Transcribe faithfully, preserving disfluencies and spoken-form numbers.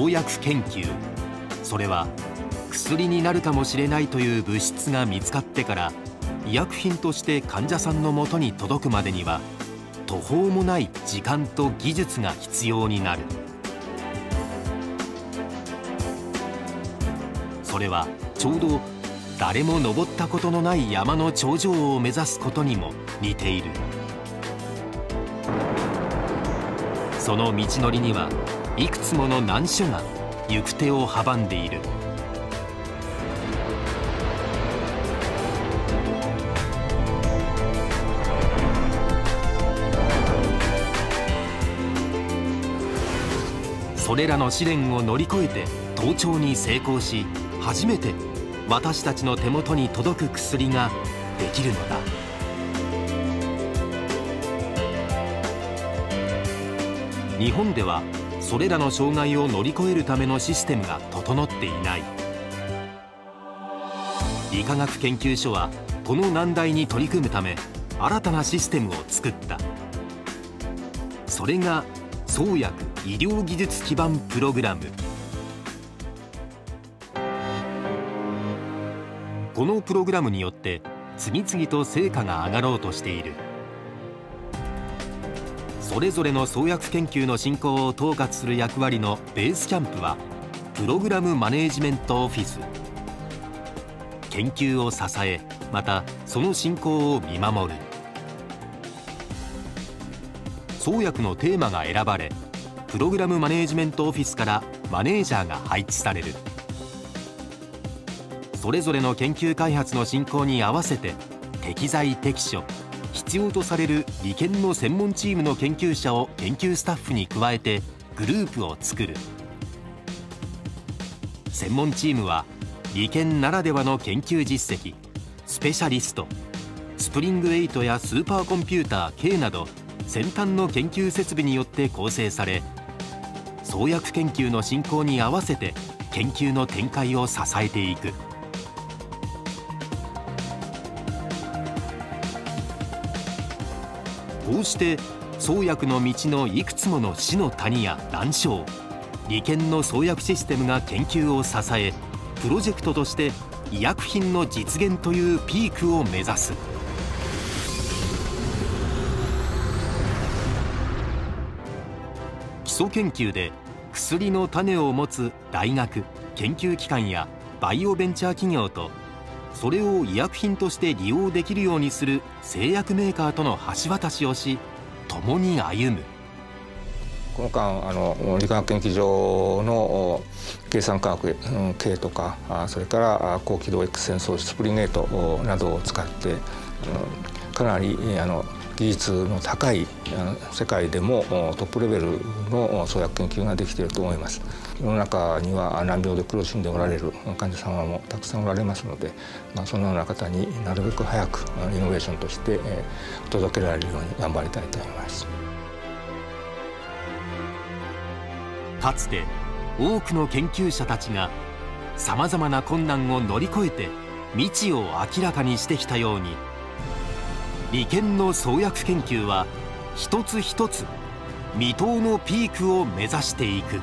創薬研究、それは薬になるかもしれないという物質が見つかってから医薬品として患者さんのもとに届くまでには途方もない時間と技術が必要になる。それはちょうど誰も登ったことのない山の頂上を目指すことにも似ている。その道のりにはいくつもの難所が行く手を阻んでいる。それらの試練を乗り越えて登頂に成功し、初めて私たちの手元に届く薬ができるのだ。日本ではそれらの障害を乗り越えるためのシステムが整っていない。理化学研究所はこの難題に取り組むため新たなシステムを作った。それが創薬医療技術基盤プログラム。このプログラムによって次々と成果が上がろうとしている。それぞれの創薬研究の進行を統括する役割のベースキャンプはプログラムマネージメントオフィス。研究を支え、またその進行を見守る。創薬のテーマが選ばれ、プログラムマネージメントオフィスからマネージャーが配置される。それぞれの研究開発の進行に合わせて適材適所、必要とされる理研の専門チームの研究者を研究スタッフに加えてグループを作る。専門チームは理研ならではの研究実績、スペシャリスト、スプリングエイトやスーパーコンピューター K など先端の研究設備によって構成され、創薬研究の進行に合わせて研究の展開を支えていく。こうして創薬の道のいくつもの死の谷や難所、理研の創薬システムが研究を支え、プロジェクトとして医薬品の実現というピークを目指す。基礎研究で薬の種を持つ大学、研究機関やバイオベンチャー企業と、それを医薬品として利用できるようにする製薬メーカーとの橋渡しをし、共に歩む。この間あの理化学研究所の計算科学 K とか、それから高機動 X 線装置スプリングエイトなどを使ってかなりあの技術の高い世界でもトップレベルの創薬研究ができていると思います。世の中には難病で苦しんでおられる患者様もたくさんおられますので、まあ、そのような方になるべく早くイノベーションとして届けられるように頑張りたいと思います。かつて多くの研究者たちがさまざまな困難を乗り越えて未知を明らかにしてきたように、理研の創薬研究は一つ一つ未踏のピークを目指していく。